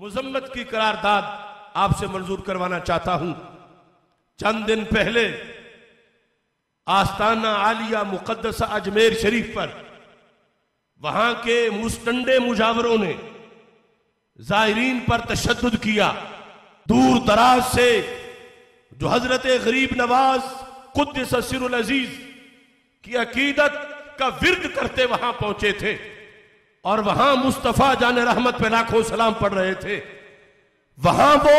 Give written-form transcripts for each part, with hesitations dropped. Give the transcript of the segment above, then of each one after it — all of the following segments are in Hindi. मुजम्मत की करारदाद आपसे मंजूर करवाना चाहता हूं। चंद दिन पहले आस्ताना आलिया मुकद्दसा अजमेर शरीफ पर वहां के मुस्तंडे मुजावरों ने जायरीन पर तशद्दुद किया। दूर दराज से जो हज़रते ग़रीब नवाज़ कुद्दस सिरुल अजीज की अकीदत का विर्द करते वहां पहुंचे थे और वहां मुस्तफा जाने रहमत पे लाखों सलाम पढ़ रहे थे। वहां वो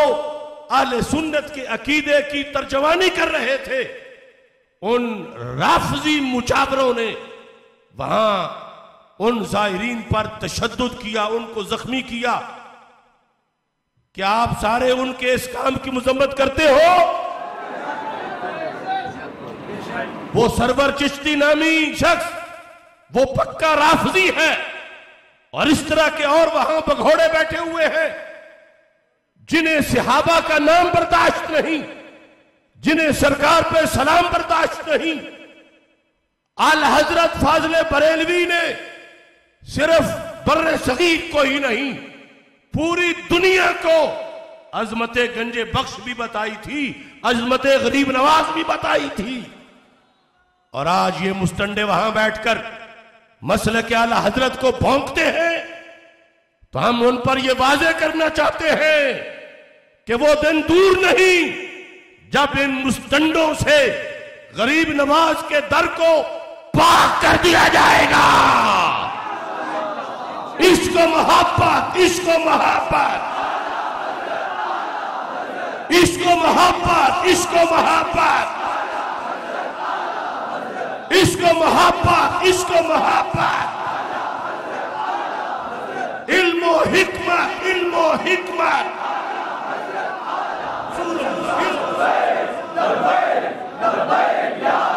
आले सुन्नत के अकीदे की तर्जमानी कर रहे थे। उन राफजी मुजावरों ने वहां उन जायरीन पर तशद्दुद किया, उनको जख्मी किया। क्या आप सारे उनके इस काम की मजम्मत करते हो? वो सर्वर चिश्ती नामी शख्स वो पक्का राफजी है और इस तरह के और वहां बघोड़े बैठे हुए हैं जिन्हें सहाबा का नाम बर्दाश्त नहीं, जिन्हें सरकार पे सलाम बर्दाश्त नहीं। आल हजरत फाजले बरेलवी ने सिर्फ बर्रे सगीर को ही नहीं पूरी दुनिया को अजमते गंजे बख्श भी बताई थी, अजमते ग़रीब नवाज़ भी बताई थी। और आज ये मुस्तंडे वहां बैठकर मसले के आला हजरत को भौंकते हैं तो हम उन पर यह वाजे करना चाहते हैं कि वो दिन दूर नहीं जब इन मुस्तंडों से ग़रीब नवाज़ के दर को पाक कर दिया जाएगा। इसको मोहब्बत, इसको मोहब्बत, इसको मोहब्बत, इसको मोहब्बत, इसको मोहब्बत, इसको मोहब्बत, इल्मो हिकमत, इल्मो हिकमत। सुनो